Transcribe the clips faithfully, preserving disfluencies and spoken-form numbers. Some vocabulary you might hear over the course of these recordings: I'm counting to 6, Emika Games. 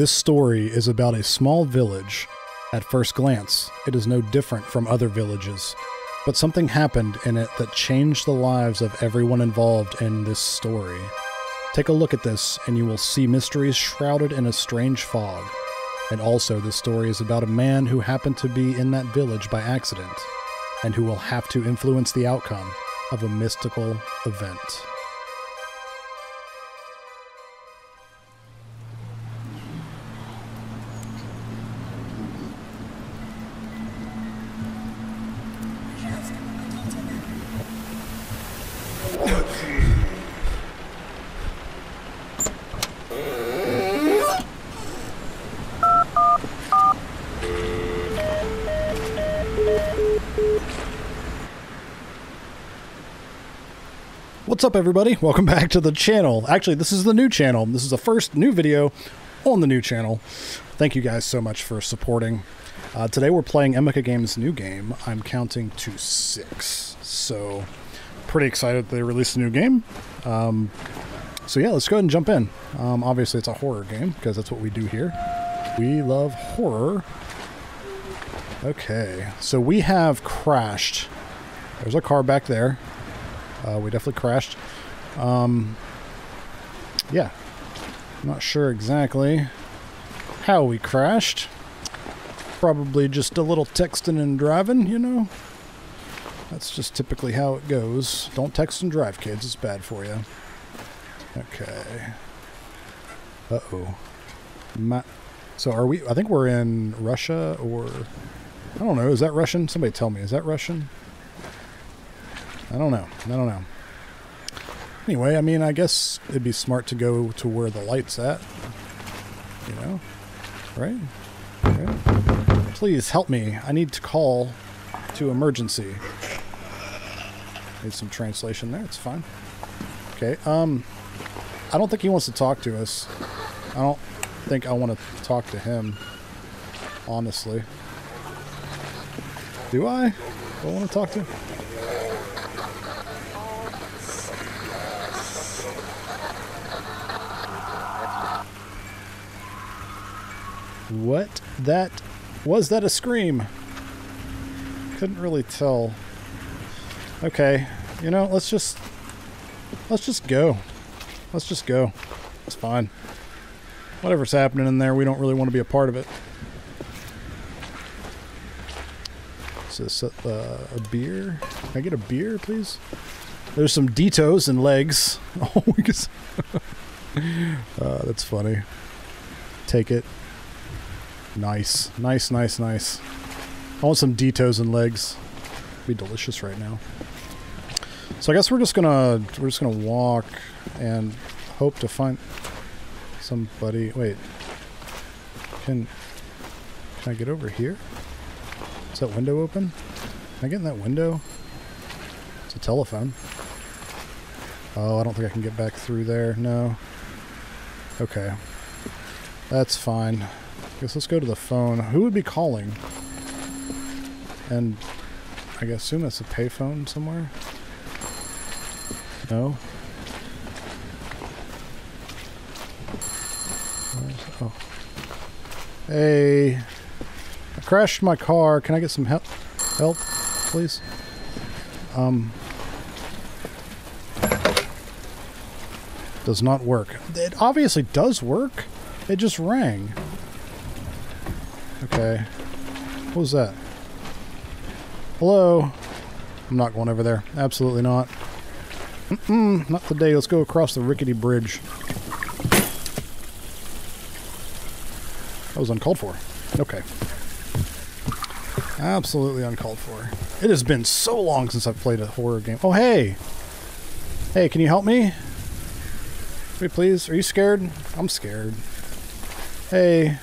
This story is about a small village. At first glance, it is no different from other villages, but something happened in it that changed the lives of everyone involved in this story. Take a look at this, and you will see mysteries shrouded in a strange fog. And also, this story is about a man who happened to be in that village by accident, and who will have to influence the outcome of a mystical event. What's up, everybody? Welcome back to the channel. Actually, this is the new channel. This is the first new video on the new channel. Thank you guys so much for supporting. Uh, today we're playing Emika Games' new game, I'm Counting to six. So, pretty excited they released a new game. Um, so yeah, let's go ahead and jump in. Um, obviously, it's a horror game, because that's what we do here. We love horror. Okay, so we have crashed. There's our car back there. Uh, we definitely crashed. Um, yeah. Not sure exactly how we crashed. Probably just a little texting and driving, you know? That's just typically how it goes. Don't text and drive, kids. It's bad for you. Okay. Uh-oh. My, so are we... I think we're in Russia or... I don't know. Is that Russian? Somebody tell me. Is that Russian? I don't know. I don't know. Anyway, I mean, I guess it'd be smart to go to where the light's at. You know? Right? Okay. Please help me. I need to call to emergency. Need some translation there. It's fine. Okay. Um, I don't think he wants to talk to us. I don't think I want to talk to him. Honestly. Do I? Do I want to talk to him? What that was that a scream? Couldn't really tell. Okay, you know, let's just let's just go. Let's just go. It's fine. Whatever's happening in there, we don't really want to be a part of it. Is this a, uh, a beer? Can I get a beer, please? There's some Ditos and legs. Oh, we can. uh, that's funny. Take it. Nice, nice, nice, nice. I want some Ditos and legs. It'd be delicious right now. So I guess we're just gonna we're just gonna walk and hope to find somebody. Wait, can can I get over here? Is that window open? Can I get in that window? It's a telephone. Oh, I don't think I can get back through there. No. Okay, that's fine. I guess let's go to the phone. Who would be calling? And I guess assume that's a payphone somewhere. No. Oh. Hey, I crashed my car. Can I get some help? Help, please. Um. Does not work. It obviously does work. It just rang. Okay. What was that? Hello? I'm not going over there. Absolutely not. Mm-mm, not today. Let's go across the rickety bridge. That was uncalled for. Okay. Absolutely uncalled for. It has been so long since I've played a horror game. Oh, hey! Hey, can you help me? Hey, please? Are you scared? I'm scared. Hey.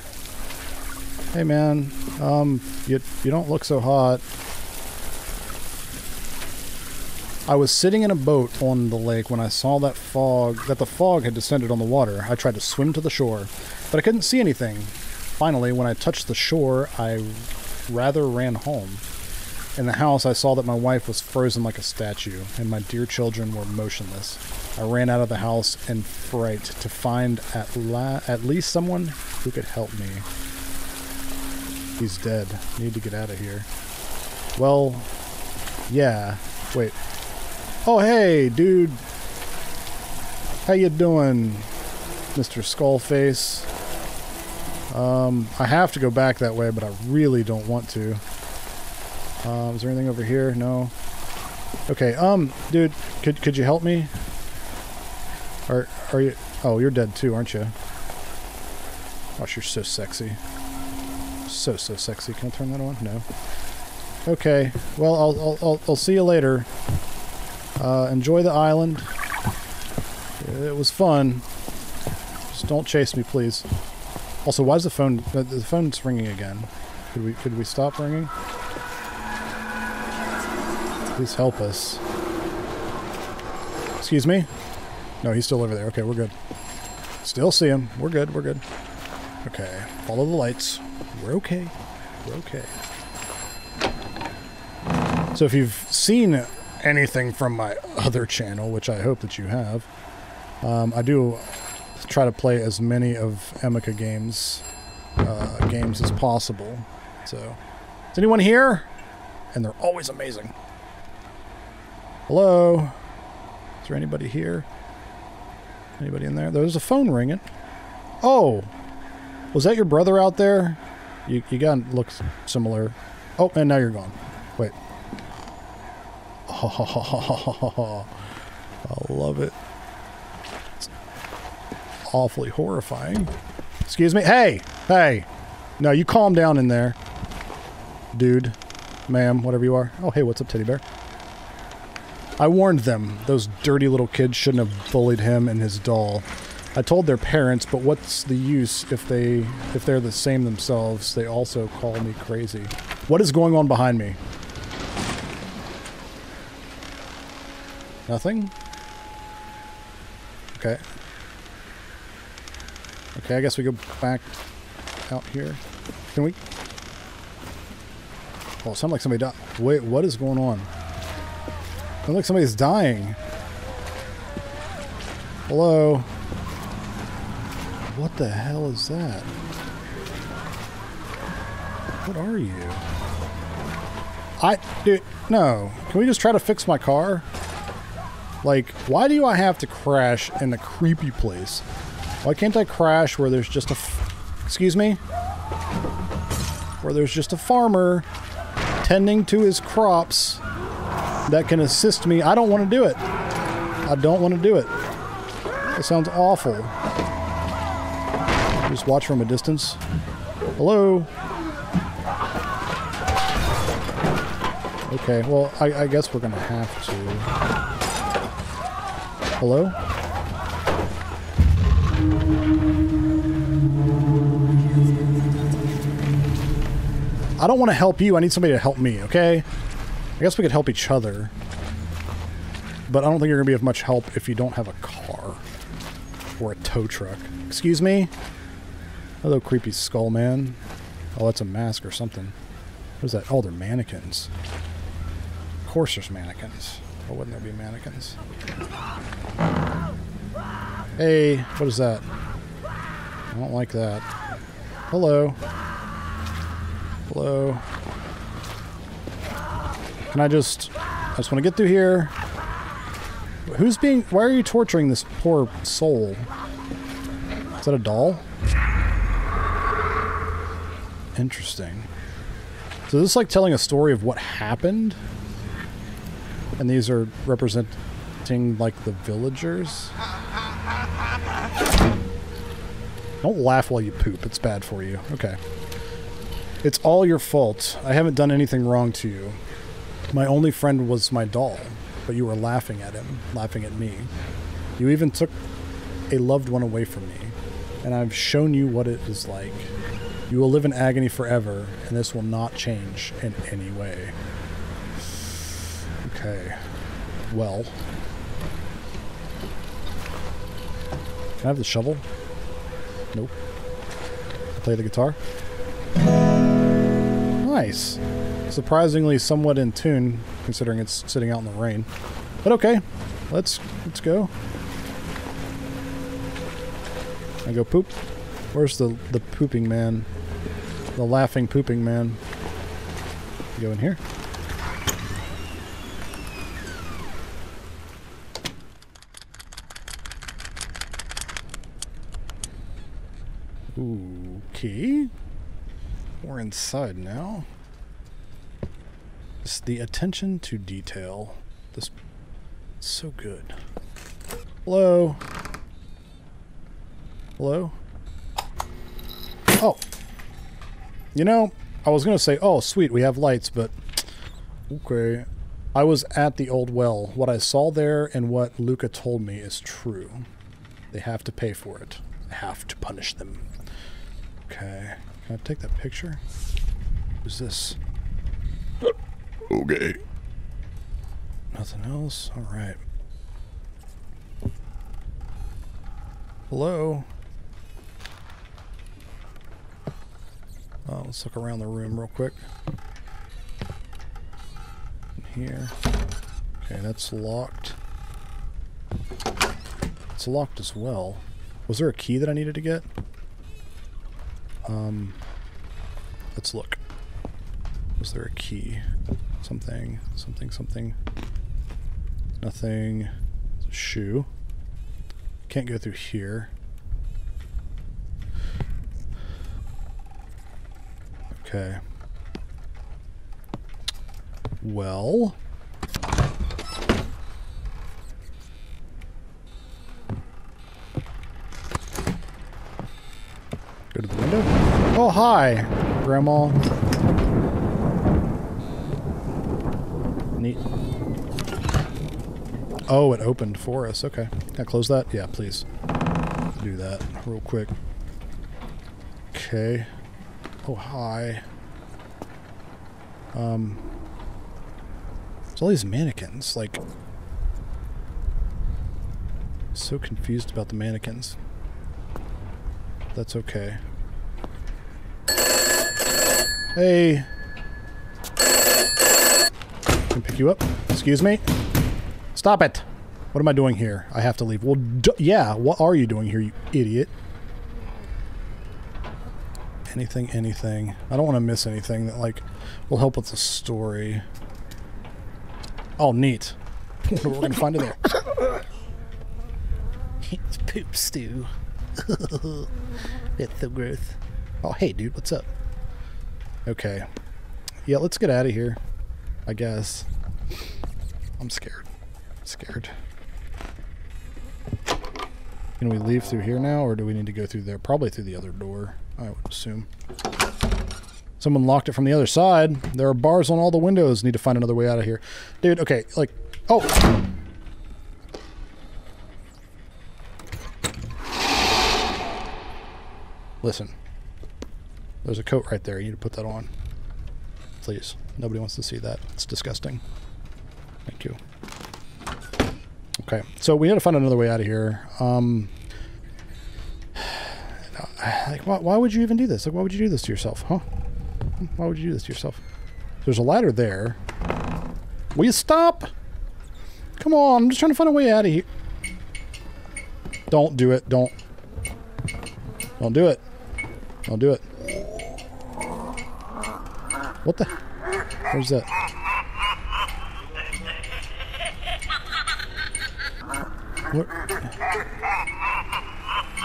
Hey man, um, you, you don't look so hot. I was sitting in a boat on the lake when I saw that fog, that the fog had descended on the water. I tried to swim to the shore, but I couldn't see anything. Finally, when I touched the shore, I rather ran home. In the house, I saw that my wife was frozen like a statue, and my dear children were motionless. I ran out of the house in fright to find at, la at least someone who could help me. He's dead. Need to get out of here. Well, yeah. Wait. Oh, hey, dude. How you doing, Mister Skullface? Um, I have to go back that way, but I really don't want to. Um, is there anything over here? No. Okay, um, dude, could could you help me? Are, are you... Oh, you're dead too, aren't you? Gosh, you're so sexy. So, so sexy. Can I turn that on? No. Okay, well, I'll, I'll, I'll, I'll see you later. Uh, enjoy the island. It was fun. Just don't chase me, please. Also, why is the phone... The phone's ringing again. Could we, could we stop ringing? Please help us. Excuse me? No, he's still over there. Okay, we're good. Still see him. We're good. We're good. Okay. Follow the lights. We're okay. We're okay. So if you've seen anything from my other channel, which I hope that you have, um, I do try to play as many of Emika Games uh, games as possible. So, is anyone here? And they're always amazing. Hello? Is there anybody here? Anybody in there? There's a phone ringing. Oh! Was that your brother out there? You, you got looks similar. Oh, and now you're gone. Wait. Oh, I love it. It's awfully horrifying. Excuse me? Hey! Hey! No, you calm down in there. Dude. Ma'am, whatever you are. Oh, hey, what's up, teddy bear? I warned them. Those dirty little kids shouldn't have bullied him and his doll. I told their parents, but what's the use if they if they're the same themselves? They also call me crazy. What is going on behind me? Nothing? Okay. Okay, I guess we go back out here. Can we? Oh, it sounded like somebody died. Wait, what is going on? It looks like somebody's dying. Hello? What the hell is that? What are you? I... Dude, no. Can we just try to fix my car? Like, why do I have to crash in a creepy place? Why can't I crash where there's just a... F Excuse me? Where there's just a farmer tending to his crops... that can assist me. I don't want to do it. I don't want to do it. It sounds awful. Just watch from a distance. Hello? Okay, well, I, I guess we're going to have to. Hello? I don't want to help you. I need somebody to help me, okay? I guess we could help each other, but I don't think you're going to be of much help if you don't have a car or a tow truck. Excuse me? Hello, creepy skull man. Oh, that's a mask or something. What is that? Oh, they're mannequins. Of course there's mannequins. Why wouldn't there be mannequins? Hey, what is that? I don't like that. Hello. Hello. Can I just... I just want to get through here. Who's being... Why are you torturing this poor soul? Is that a doll? Interesting. So this is like telling a story of what happened? And these are representing, like, the villagers? Don't laugh while you poop. It's bad for you. Okay. It's all your fault. I haven't done anything wrong to you. My only friend was my doll, but you were laughing at him, laughing at me. You even took a loved one away from me, and I've shown you what it is like. You will live in agony forever, and this will not change in any way. Okay. Well. Can I have the shovel? Nope. Play the guitar? Nice. surprisingly somewhat in tune, considering it's sitting out in the rain. But okay, let's let's go. I go poop. Where's the the pooping man? The laughing pooping man. Go in here. Okay. We're inside now. It's the attention to detail. This is so good. Hello? Hello? Oh. You know, I was going to say, oh, sweet, we have lights, but... Okay. I was at the old well. What I saw there and what Luca told me is true. They have to pay for it. I have to punish them. Okay. Can I take that picture? Who's this? Okay. Nothing else? Alright. Hello? Oh, let's look around the room real quick. In here. Okay, that's locked. It's locked as well. Was there a key that I needed to get? Um, let's look. Was there a key? Something, something, something. Nothing. It's a shoe. Can't go through here. Okay. Well. Go to the window. Oh, hi, Grandma. Neat. Oh, it opened for us. Okay. Can I close that? Yeah, please. Let's do that real quick. Okay. Oh, hi. Um. There's all these mannequins. Like, so confused about the mannequins. That's okay. Hey. Can pick you up? Excuse me? Stop it! What am I doing here? I have to leave. Well, d yeah, what are you doing here, you idiot? Anything, anything. I don't want to miss anything that, like, will help with the story. Oh, neat. We're going to find it there. It's poop stew. Bit the growth. Oh, hey, dude, what's up? Okay. Yeah, let's get out of here, I guess. I'm scared. I'm scared. Can we leave through here now, or do we need to go through there? Probably through the other door, I would assume. Someone locked it from the other side. There are bars on all the windows. Need to find another way out of here. Dude, okay, like... Oh! Listen, there's a coat right there. You need to put that on. Please. Nobody wants to see that. It's disgusting. Thank you. Okay, so we had to find another way out of here. Um, like, why, why would you even do this? Like, why would you do this to yourself, huh? Why would you do this to yourself? There's a ladder there. Will you stop? Come on, I'm just trying to find a way out of here. Don't do it. Don't. Don't do it. Don't do it. What the? Where's that? What?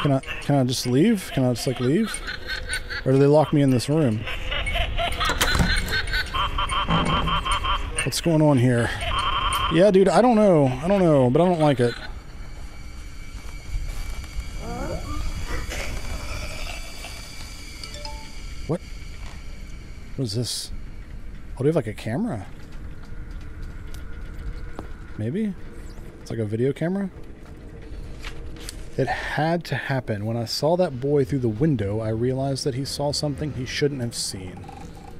Can I, can I just leave? Can I just, like, leave? Or do they lock me in this room? What's going on here? Yeah, dude, I don't know. I don't know, but I don't like it. What is this? Oh, do you have like a camera? Maybe? It's like a video camera? It had to happen. When I saw that boy through the window, I realized that he saw something he shouldn't have seen.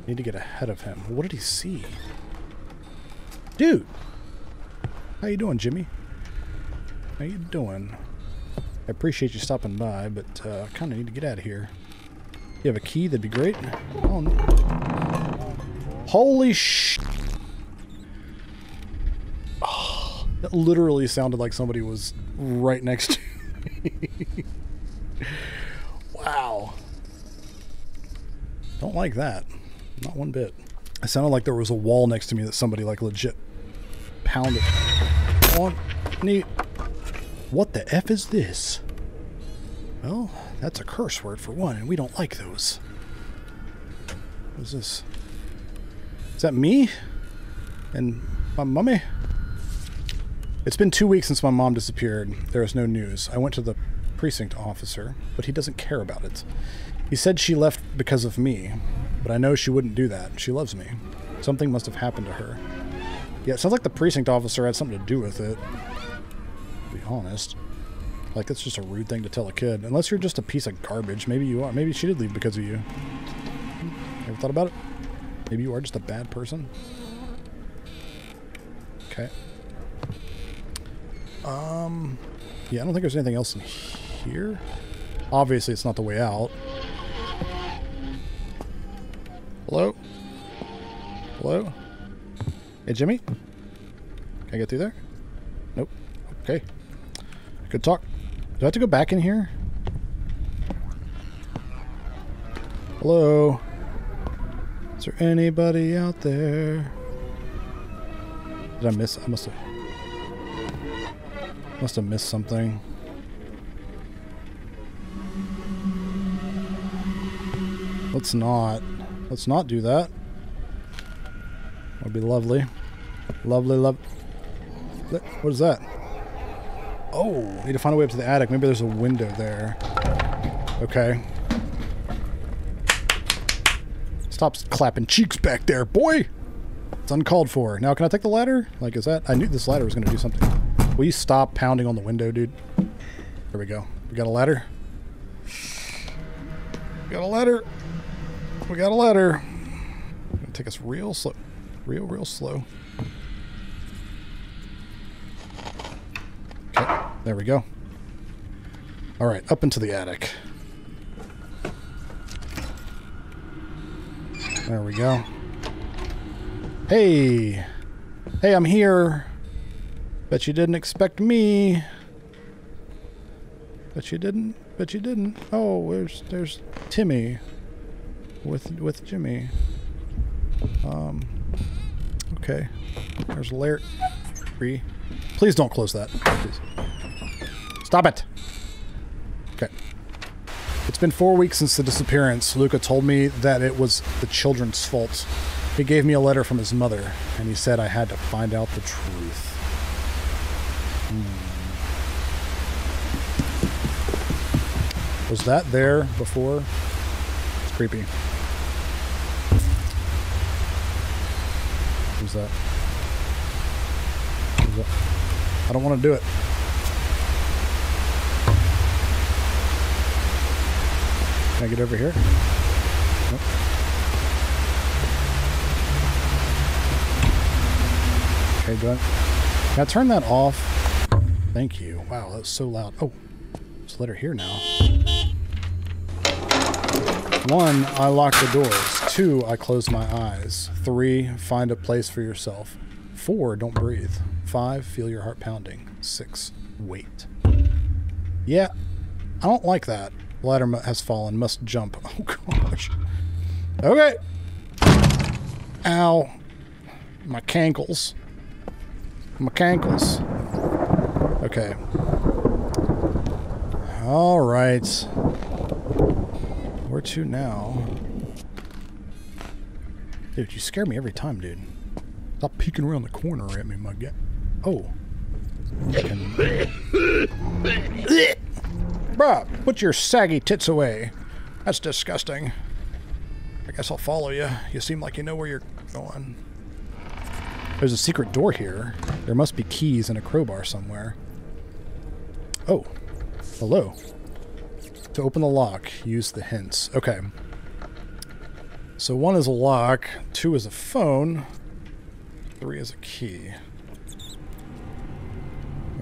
I need to get ahead of him. What did he see? Dude! How you doing, Jimmy? How you doing? I appreciate you stopping by, but uh, I kind of need to get out of here. You have a key? That'd be great. Oh, no. Holy sh! Oh, that literally sounded like somebody was right next to me. Wow. Don't like that. Not one bit. It sounded like there was a wall next to me that somebody like legit pounded on me. What the F is this? Well, that's a curse word for one, and we don't like those. What is this? Is that me? And my mummy? It's been two weeks since my mom disappeared. There is no news. I went to the precinct officer, but he doesn't care about it. He said she left because of me, but I know she wouldn't do that. She loves me. Something must have happened to her. Yeah, it sounds like the precinct officer had something to do with it, to be honest. Like, that's just a rude thing to tell a kid. Unless you're just a piece of garbage. Maybe you are. Maybe she did leave because of you. Ever thought about it? Maybe you are just a bad person. Okay. Um, yeah, I don't think there's anything else in here. Obviously, it's not the way out. Hello? Hello? Hey, Jimmy? Can I get through there? Nope. Okay. Good talk. Do I have to go back in here? Hello? Is there anybody out there? Did I miss? I must have. Must have missed something. Let's not. Let's not do that. That would be lovely. Lovely, love. What is that? Oh, need to find a way up to the attic. Maybe there's a window there. Okay. Stop clapping cheeks back there, boy! It's uncalled for. Now, can I take the ladder? Like, is that... I knew this ladder was going to do something. Will you stop pounding on the window, dude? There we go. We got a ladder. We got a ladder. We got a ladder. It's going to take us real slow. Real, real slow. Okay. There we go. All right. Up into the attic. There we go. Hey! Hey, I'm here! Bet you didn't expect me! Bet you didn't. Bet you didn't. Oh, there's, there's Timmy. With, with Jimmy. Um, okay. There's layer three. Please don't close that. Please. Stop it! Okay. It's been four weeks since the disappearance. Luca told me that it was the children's fault. He gave me a letter from his mother, and he said I had to find out the truth. Hmm. Was that there before? It's creepy. Who's that? Who's that? I don't want to do it. Can I get over here? Nope. Okay, do I, can I turn that off? Thank you. Wow, that was so loud. Oh, there's a letter here now. One, I lock the doors. Two, I close my eyes. Three, find a place for yourself. Four, don't breathe. Five, feel your heart pounding. Six, wait. Yeah, I don't like that. Ladder has fallen. Must jump. Oh, gosh. Okay. Ow. My cankles. My cankles. Okay. All right. Where to now? Dude, you scare me every time, dude. Stop peeking around the corner at me, my guy. Oh. Fucking... Bruh, put your saggy tits away. That's disgusting. I guess I'll follow you. You seem like you know where you're going. There's a secret door here. There must be keys and a crowbar somewhere. Oh. Hello. To open the lock, use the hints. Okay. So one is a lock, two is a phone, three is a key.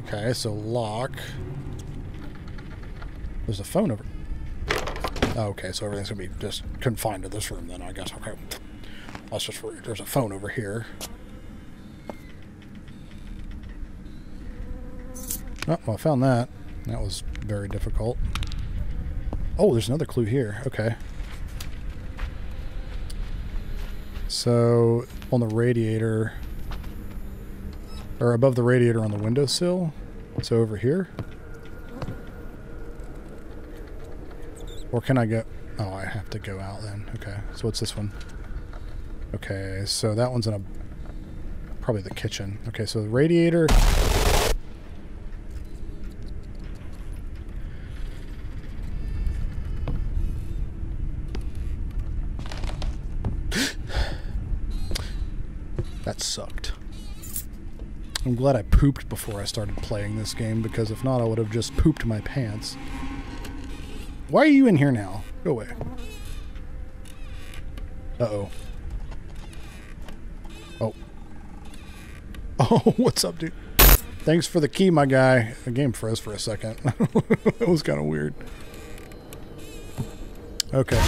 Okay, so lock... There's a phone over... Oh, okay, so everything's going to be just confined to this room then, I guess. Okay. That's just where there's a phone over here. Oh, well, I found that. That was very difficult. Oh, there's another clue here. Okay. So, on the radiator, or above the radiator on the windowsill. So over here? Or can I go? Oh, I have to go out then. Okay, so what's this one? Okay, so that one's in a, probably the kitchen. Okay, so the radiator. That sucked. I'm glad I pooped before I started playing this game, because if not, I would have just pooped my pants. Why are you in here now? Go away. Uh-oh. Oh. Oh, what's up, dude? Thanks for the key, my guy. The game froze for a second. That was kind of weird. Okay.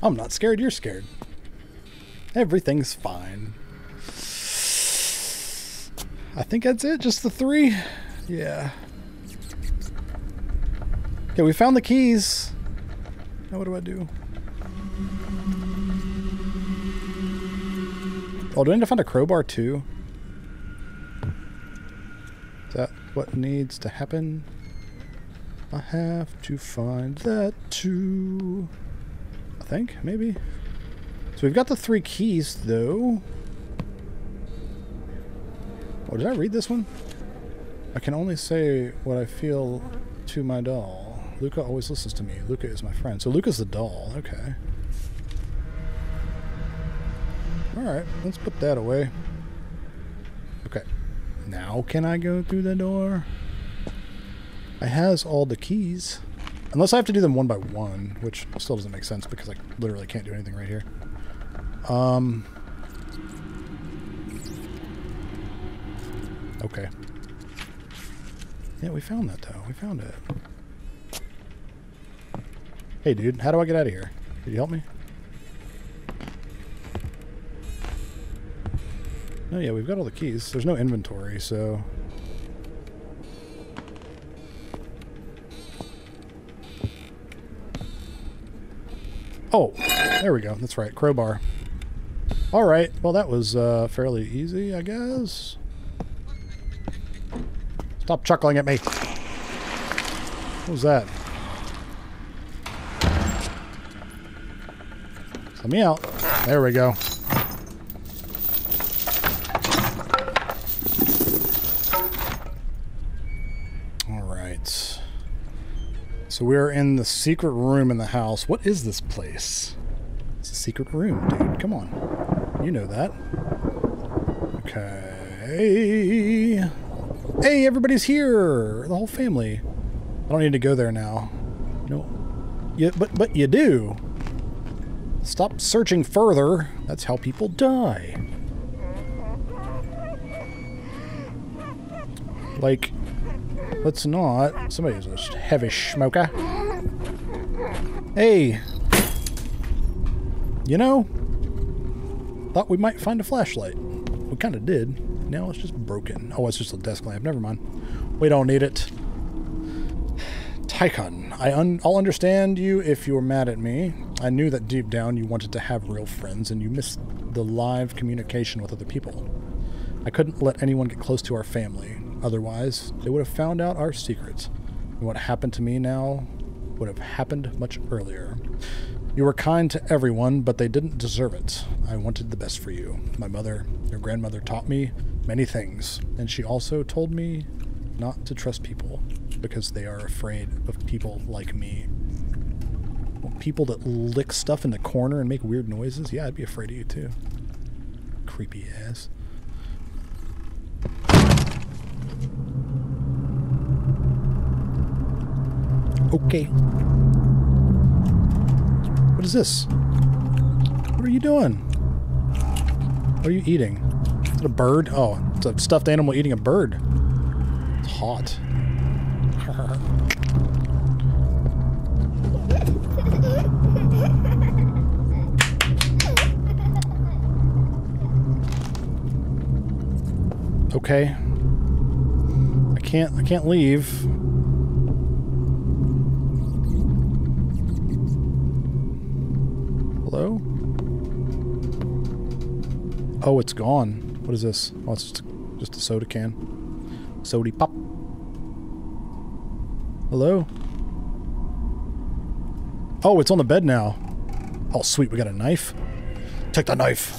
I'm not scared, you're scared. Everything's fine. I think that's it, just the three? Yeah. Okay, we found the keys. Now what do I do? Oh, do I need to find a crowbar too? Is that what needs to happen? I have to find that too. Think maybe. So we've got the three keys though. Oh, did I read this one? I can only say what I feel to my doll. Luca always listens to me. Luca is my friend. So Luca's the doll. Okay. All right, let's put that away. Okay. Now can I go through the door? I has all the keys. Unless I have to do them one by one, which still doesn't make sense because I literally can't do anything right here. Um. Okay. Yeah, we found that though. We found it. Hey dude, how do I get out of here? Could you help me? Oh yeah, we've got all the keys. There's no inventory, so... Oh, there we go. That's right. Crowbar. All right. Well, that was uh, fairly easy, I guess. Stop chuckling at me. What was that? Let me out. There we go. So we're in the secret room in the house. What is this place? It's a secret room, dude. Come on. You know that. Okay. Hey, everybody's here. The whole family. I don't need to go there now. No. Yeah, but, but you do. Stop searching further. That's how people die. Like... Let's not. Somebody's a heavy smoker. Hey! You know, thought we might find a flashlight. We kind of did. Now it's just broken. Oh, it's just a desk lamp. Never mind. We don't need it. Tycon, I un I'll understand you if you're mad at me. I knew that deep down you wanted to have real friends and you missed the live communication with other people. I couldn't let anyone get close to our family. Otherwise, they would have found out our secrets. And what happened to me now would have happened much earlier. You were kind to everyone, but they didn't deserve it. I wanted the best for you. My mother, your grandmother, taught me many things, and she also told me not to trust people because they are afraid of people like me. Well, people that lick stuff in the corner and make weird noises? Yeah, I'd be afraid of you too. Creepy ass. Okay. What is this? What are you doing? What are you eating? Is it a bird? Oh, it's a stuffed animal eating a bird. It's hot. Okay. I can't, I can't leave. Hello? Oh, it's gone. What is this? Oh, it's just, just a soda can. Sody pop. Hello? Oh, it's on the bed now. Oh, sweet, we got a knife. Take the knife.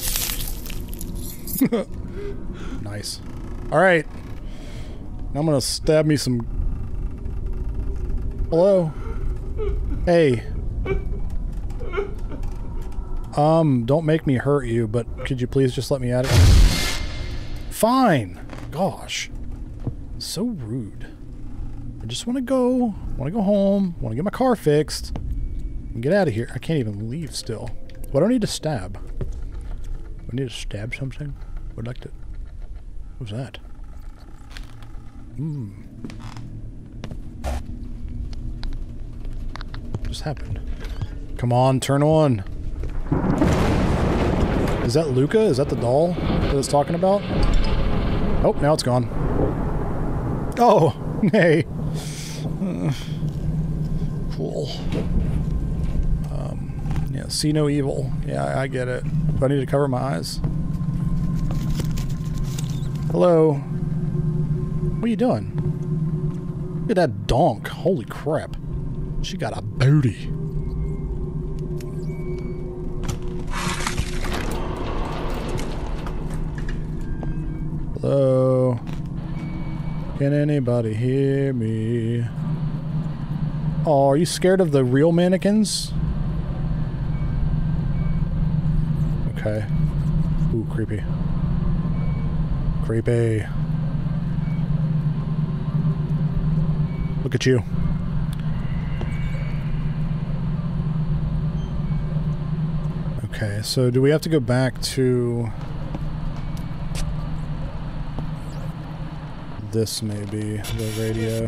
Nice. Alright. I'm gonna stab me some... Hello? Hey. Um, don't make me hurt you, but could you please just let me at it? Fine! Gosh. So rude. I just want to go. Want to go home. Want to get my car fixed. And get out of here. I can't even leave still. What do I need to stab? Do I need to stab something? I would like to... What was that? Hmm. What just happened? Come on, turn on! Is that Luca? Is that the doll that it's talking about? Oh, now it's gone. Oh! Nay! Uh, cool. Um, yeah, see no evil. Yeah, I get it. Do I need to cover my eyes? Hello. What are you doing? Look at that donk. Holy crap. She got a booty. Hello. Can anybody hear me? Oh, are you scared of the real mannequins? Okay. Ooh, creepy. Creepy. Look at you. Okay, so do we have to go back to this? Maybe the radio.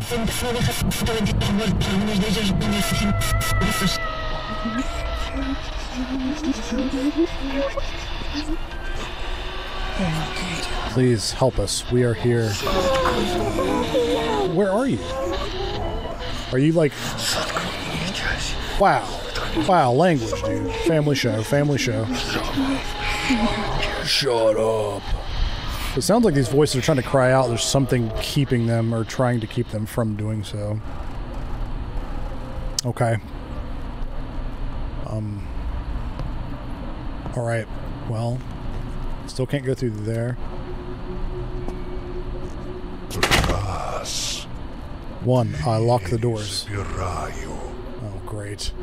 Please help us. We are here. Where are you? Are you like... Wow. Wow, language, dude. Family show, family show. Shut up. It sounds like these voices are trying to cry out. There's something keeping them or trying to keep them from doing so. Okay. Um. Alright. Well... Still can't go through there. One, I lock the doors. Oh, great.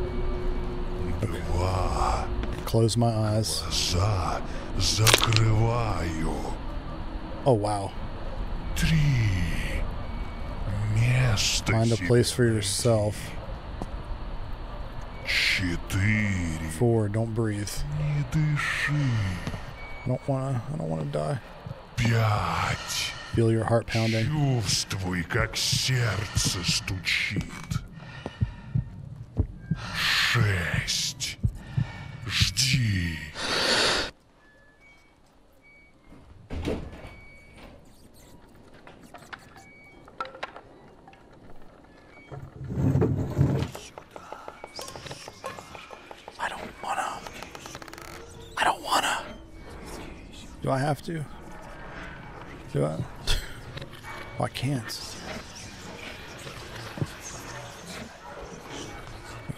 Okay. Close my eyes. Oh, wow. Find a place for yourself. Four, don't breathe. I don't wanna, I don't wanna die. Five. Feel your heart pounding. Чувствуй, как сердце стучит. Шесть. Жди. Do I have to? Do I? Oh, I can't.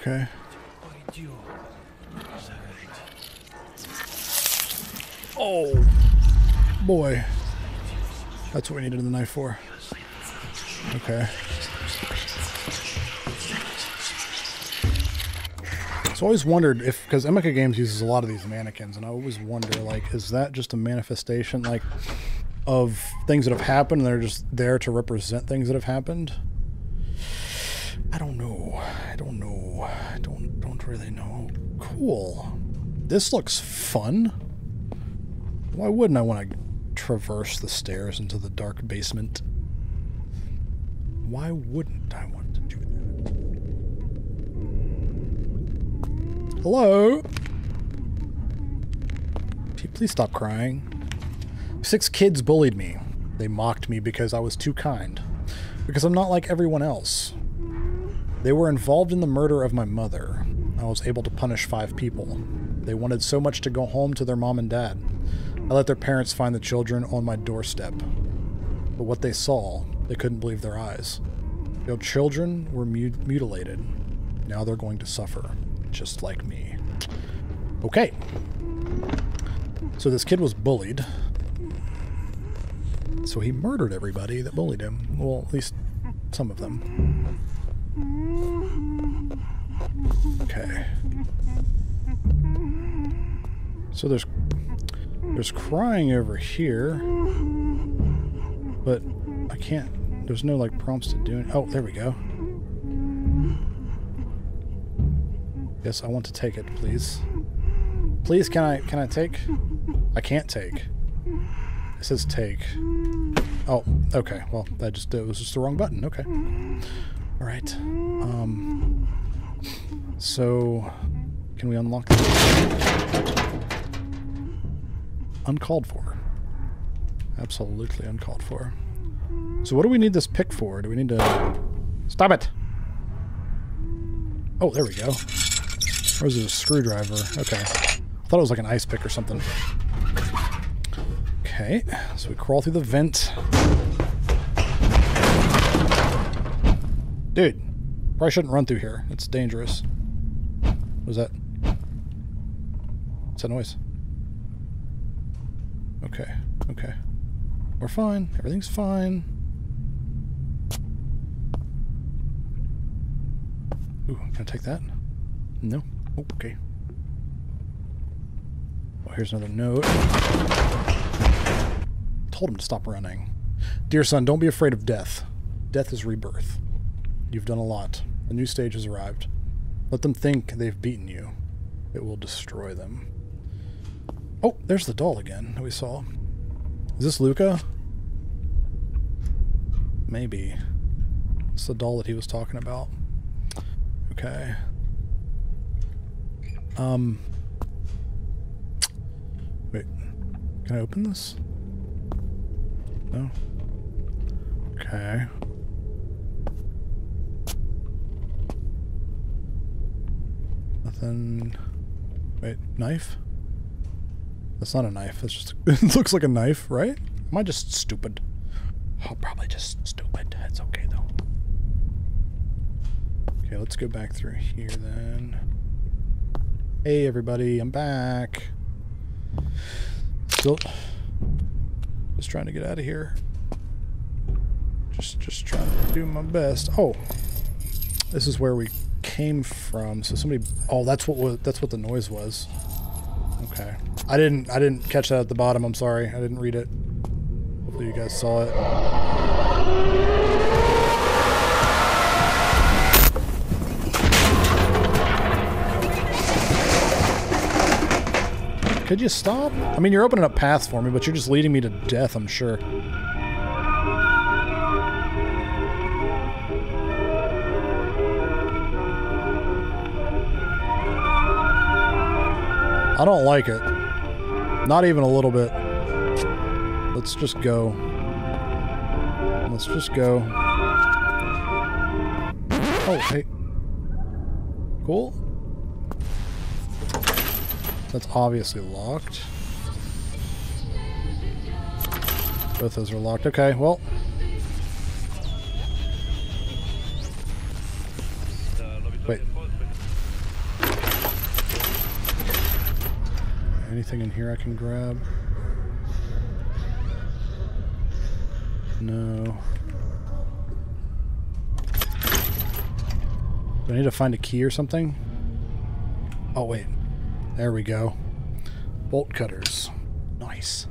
Okay. Oh, boy. That's what we needed the knife for. Okay. So I always wondered if, because Emika Games uses a lot of these mannequins, and I always wonder, like, is that just a manifestation, like, of things that have happened, and they're just there to represent things that have happened? I don't know. I don't know. I don't, don't really know. Cool. This looks fun. Why wouldn't I want to traverse the stairs into the dark basement? Why wouldn't I want to do that? Hello? Please stop crying. Six kids bullied me. They mocked me because I was too kind. Because I'm not like everyone else. They were involved in the murder of my mother. I was able to punish five people. They wanted so much to go home to their mom and dad. I let their parents find the children on my doorstep. But what they saw, they couldn't believe their eyes. Their children were mut- mutilated. Now they're going to suffer, just like me. Okay. So this kid was bullied. So he murdered everybody that bullied him. Well, at least some of them. Okay. So there's there's crying over here. But I can't, there's no like prompts to do it. Oh, there we go. Yes, I want to take it, please. Please, can I, can I take? I can't take. It says take. Oh, okay. Well, that just, it was just the wrong button. Okay. All right. Um, so can we unlock this? Uncalled for. Absolutely uncalled for. So what do we need this pick for? Do we need to... Stop it! Oh, there we go. Or is it a screwdriver? Okay. I thought it was like an ice pick or something. Okay, so we crawl through the vent. Dude, probably shouldn't run through here. It's dangerous. What was that? What's that noise? Okay, okay. We're fine. Everything's fine. Ooh, I'm gonna take that. No. Oh, okay. Oh, here's another note. Told him to stop running. Dear son, don't be afraid of death. Death is rebirth. You've done a lot. A new stage has arrived. Let them think they've beaten you. It will destroy them. Oh, there's the doll again that we saw. Is this Luca? Maybe. It's the doll that he was talking about. Okay. Um, wait, can I open this? No? Okay. Nothing. Wait, knife? That's not a knife, that's just, it looks like a knife, right? Am I just stupid? Oh, probably just stupid. That's okay though. Okay, let's go back through here then. Hey everybody, I'm back. Still just trying to get out of here. Just just trying to do my best. Oh. This is where we came from. So somebody Oh, that's what was that's what the noise was. Okay. I didn't I didn't catch that at the bottom. I'm sorry. I didn't read it. Hopefully you guys saw it. Could you stop? I mean, you're opening up paths for me, but you're just leading me to death, I'm sure. I don't like it. Not even a little bit. Let's just go. Let's just go. Oh, hey. Cool. That's obviously locked. Both those are locked. Okay, well. Wait. Anything in here I can grab? No. Do I need to find a key or something? Oh, wait. There we go. Bolt cutters. Nice.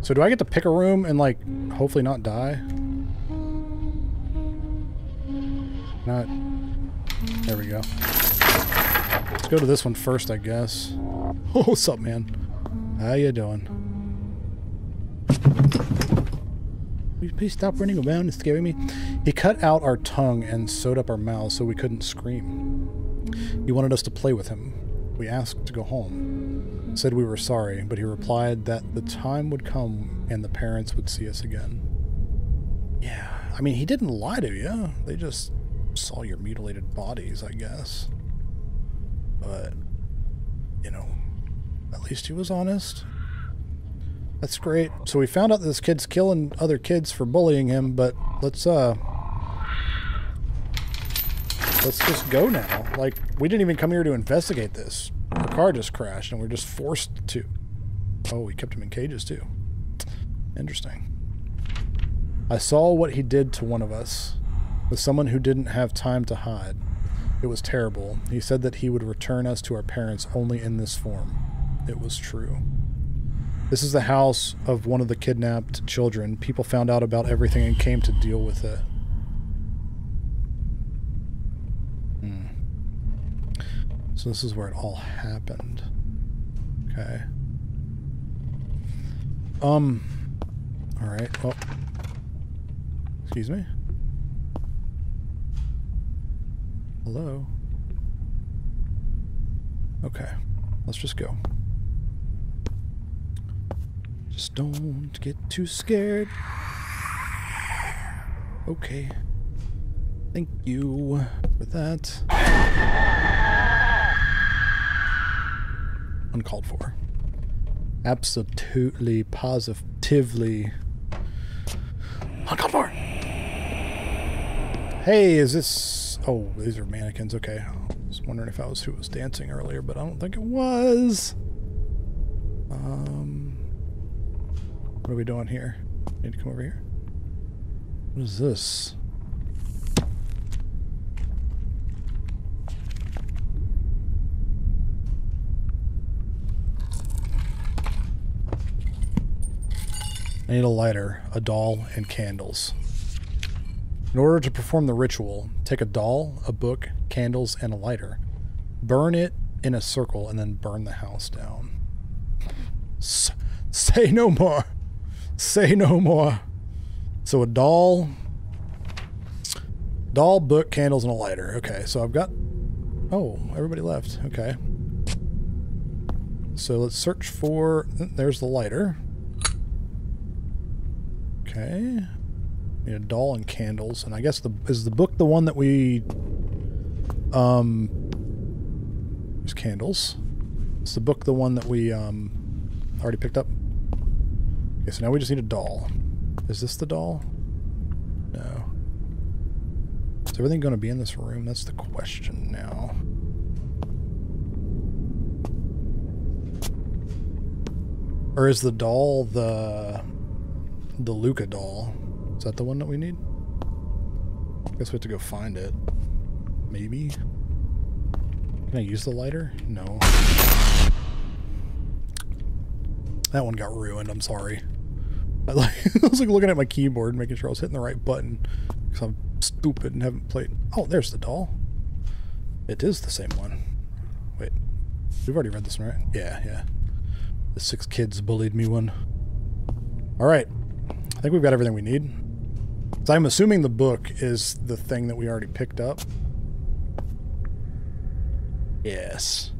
So do I get to pick a room and, like, hopefully not die? Not. There we go. Let's go to this one first, I guess. Oh, what's up, man? How you doing? Will you please stop running around and scaring me? He cut out our tongue and sewed up our mouths so we couldn't scream. He wanted us to play with him. We asked to go home. Said we were sorry, but he replied that the time would come and the parents would see us again. Yeah, I mean, he didn't lie to you. They just saw your mutilated bodies, I guess. But, you know, at least he was honest. That's great. So we found out that this kid's killing other kids for bullying him, but let's, uh... let's just go now. Like, we didn't even come here to investigate this. Our car just crashed and we're just forced to... Oh, we kept him in cages too. Interesting. I saw what he did to one of us. With someone who didn't have time to hide. It was terrible. He said that he would return us to our parents only in this form. It was true. This is the house of one of the kidnapped children. People found out about everything and came to deal with it. So this is where it all happened. Okay. Um. All right. Oh. Excuse me. Hello. Okay. Let's just go. Just don't get too scared. Okay. Thank you for that. Uncalled for. Absolutely, positively uncalled for. Hey, is this... Oh, these are mannequins. Okay. I was wondering if I was who was dancing earlier, but I don't think it was. Um, what are we doing here? Need to come over here. What is this? I need a lighter, a doll, and candles. In order to perform the ritual, take a doll, a book, candles, and a lighter. Burn it in a circle and then burn the house down. S- say no more. Say no more. So a doll, doll, book, candles, and a lighter. Okay, so I've got... Oh, everybody left. Okay. So let's search for... There's the lighter. Okay. Need a doll and candles, and I guess the is the book the one that we um there's candles. Is the book the one that we um already picked up? Okay, so now we just need a doll. Is this the doll? No. Is everything gonna be in this room? That's the question now. Or is the doll the The Luca doll? Is that the one that we need? I guess we have to go find it. Maybe. Can I use the lighter? No. That one got ruined. I'm sorry. I, like, I was like looking at my keyboard, making sure I was hitting the right button, because I'm stupid and haven't played. Oh, there's the doll. It is the same one. Wait, we've already read this one, right? Yeah, yeah. The six kids bullied me one. All right. I think we've got everything we need. So I'm assuming the book is the thing that we already picked up. Yes.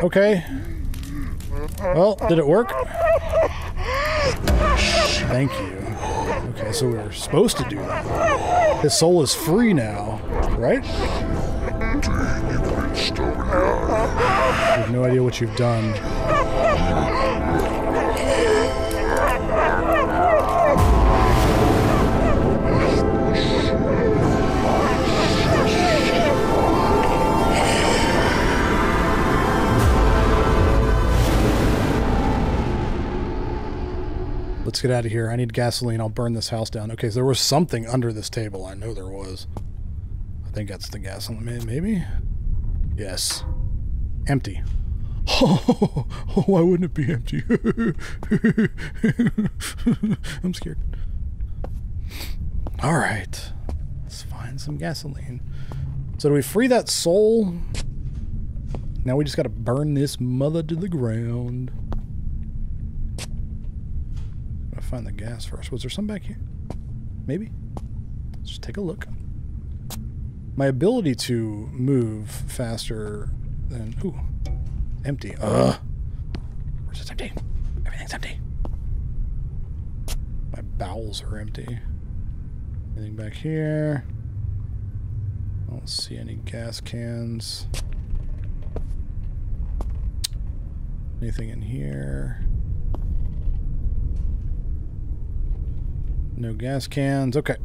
Okay. Well, did it work? Thank you. Okay, so we were supposed to do that. His soul is free now, right? I have no idea what you've done. Let's get out of here. I need gasoline. I'll burn this house down. Okay, so there was something under this table. I know there was. I think that's the gasoline. Maybe? Yes. Empty. Oh, why wouldn't it be empty? I'm scared. All right, let's find some gasoline. So do we free that soul? Now we just got to burn this mother to the ground. I find the gas first. Was there some back here? Maybe. Let's just take a look. My ability to move faster than... Ooh. Empty. Ugh. Where's this empty? Everything's empty. My bowels are empty. Anything back here? I don't see any gas cans. Anything in here? No gas cans. Okay.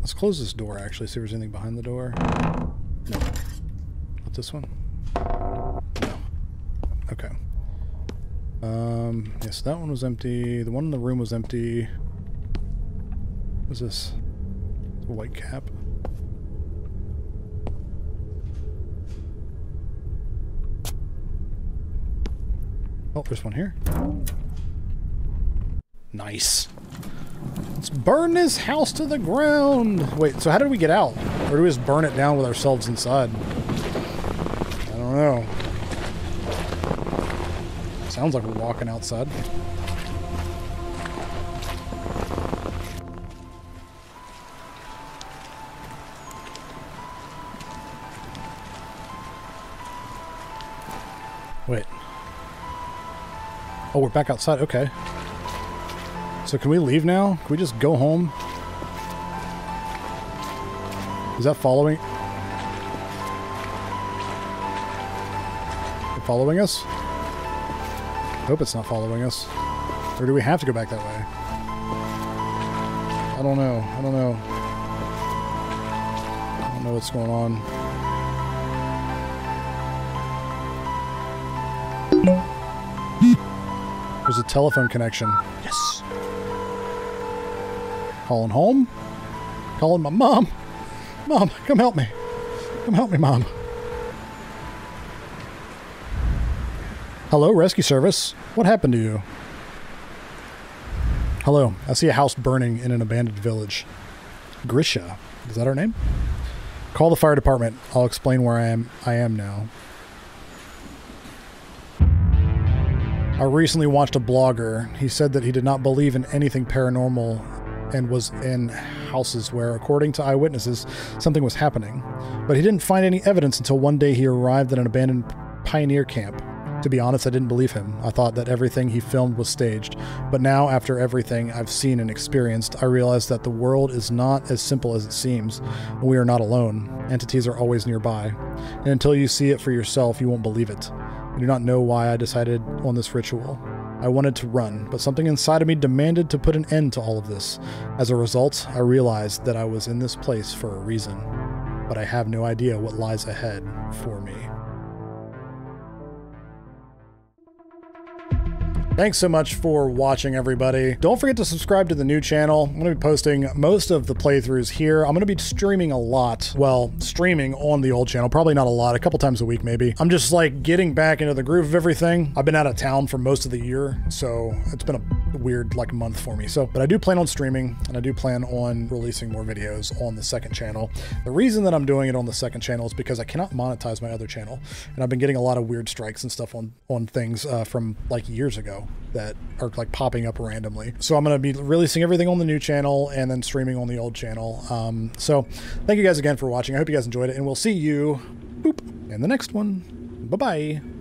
Let's close this door, actually, see if there's anything behind the door. No. Not this one? No. Okay. Um, yes, yeah, so that one was empty. The one in the room was empty. What's this? A white cap. Oh, there's one here. Nice. Let's burn this house to the ground. Wait, so how did we get out? Or do we just burn it down with ourselves inside? I don't know. Sounds like we're walking outside. Wait. Oh, we're back outside. Okay. So can we leave now? Can we just go home? Is that following? They're following us? I hope it's not following us. Or do we have to go back that way? I don't know. I don't know. I don't know what's going on. There's a telephone connection. Yes. Calling home. Calling my mom. Mom, come help me. Come help me, Mom. Hello, rescue service. What happened to you? Hello. I see a house burning in an abandoned village. Grisha. Is that her name? Call the fire department. I'll explain where I am. I am now. I recently watched a blogger. He said that he did not believe in anything paranormal and was in houses where, according to eyewitnesses, something was happening. But he didn't find any evidence until one day he arrived at an abandoned pioneer camp. To be honest, I didn't believe him. I thought that everything he filmed was staged. But now, after everything I've seen and experienced, I realize that the world is not as simple as it seems. We are not alone. Entities are always nearby. And until you see it for yourself, you won't believe it. I do not know why I decided on this ritual. I wanted to run, but something inside of me demanded to put an end to all of this. As a result, I realized that I was in this place for a reason, but I have no idea what lies ahead for me. Thanks so much for watching, everybody. Don't forget to subscribe to the new channel. I'm gonna be posting most of the playthroughs here. I'm gonna be streaming a lot. Well, streaming on the old channel, probably not a lot, a couple times a week maybe. I'm just like getting back into the groove of everything. I've been out of town for most of the year, so it's been a weird like month for me. So, but I do plan on streaming and I do plan on releasing more videos on the second channel. The reason that I'm doing it on the second channel is because I cannot monetize my other channel. And I've been getting a lot of weird strikes and stuff on, on things uh, from like years ago that are like popping up randomly. So I'm going to be releasing everything on the new channel and then streaming on the old channel. Um, so thank you guys again for watching. I hope you guys enjoyed it and we'll see you boop in the next one. Bye-bye.